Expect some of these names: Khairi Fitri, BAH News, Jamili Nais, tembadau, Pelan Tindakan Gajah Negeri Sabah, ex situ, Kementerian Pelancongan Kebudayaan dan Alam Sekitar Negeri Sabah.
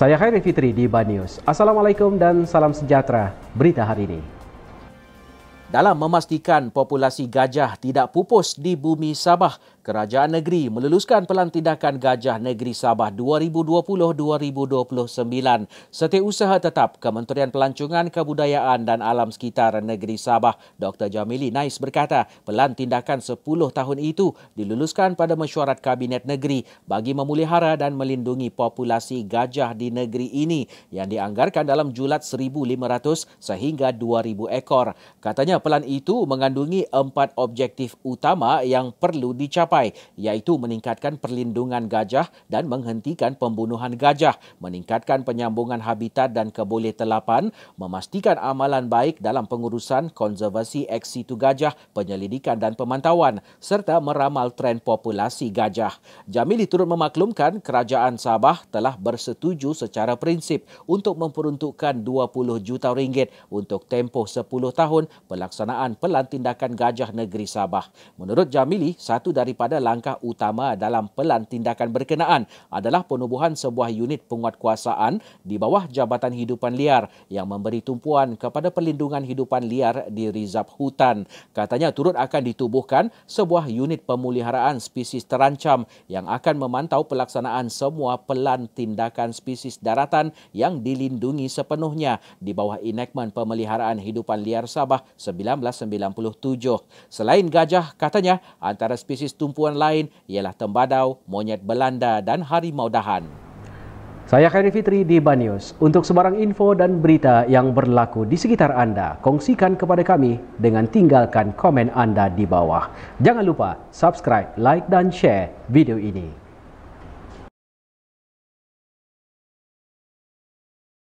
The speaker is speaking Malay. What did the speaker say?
Saya Khairi Fitri di BAH News. Assalamualaikum dan salam sejahtera. Berita hari ini. Dalam memastikan populasi gajah tidak pupus di bumi Sabah, Kerajaan Negeri meluluskan Pelan Tindakan Gajah Negeri Sabah 2020-2029, Setiausaha Tetap Kementerian Pelancongan Kebudayaan dan Alam Sekitar Negeri Sabah. Dr. Jamili Nais berkata, Pelan Tindakan 10 tahun itu diluluskan pada mesyuarat Kabinet Negeri bagi memelihara dan melindungi populasi gajah di negeri ini yang dianggarkan dalam julat 1,500 sehingga 2,000 ekor. Katanya pelan itu mengandungi 4 objektif utama yang perlu dicapai, iaitu meningkatkan perlindungan gajah dan menghentikan pembunuhan gajah, meningkatkan penyambungan habitat dan kebolehterlapan, memastikan amalan baik dalam pengurusan konservasi ex situ gajah, penyelidikan dan pemantauan, serta meramal tren populasi gajah. Jamili turut memaklumkan Kerajaan Sabah telah bersetuju secara prinsip untuk memperuntukkan 20 juta ringgit untuk tempoh 10 tahun pelaksanaan Pelan Tindakan Gajah Negeri Sabah. Menurut Jamili, satu daripada langkah utama dalam pelan tindakan berkenaan adalah penubuhan sebuah unit penguatkuasaan di bawah Jabatan Hidupan Liar yang memberi tumpuan kepada perlindungan hidupan liar di rizab hutan. Katanya turut akan ditubuhkan sebuah unit pemuliharaan spesies terancam yang akan memantau pelaksanaan semua pelan tindakan spesies daratan yang dilindungi sepenuhnya di bawah Enakmen Pemeliharaan Hidupan Liar Sabah 1997. Selain gajah, katanya antara spesies tumpuan lain ialah tembadau, monyet Belanda dan harimau dahan. Saya Khairi Fitri di BAH News. Untuk sebarang info dan berita yang berlaku di sekitar anda, kongsikan kepada kami dengan tinggalkan komen anda di bawah. Jangan lupa subscribe, like dan share video ini.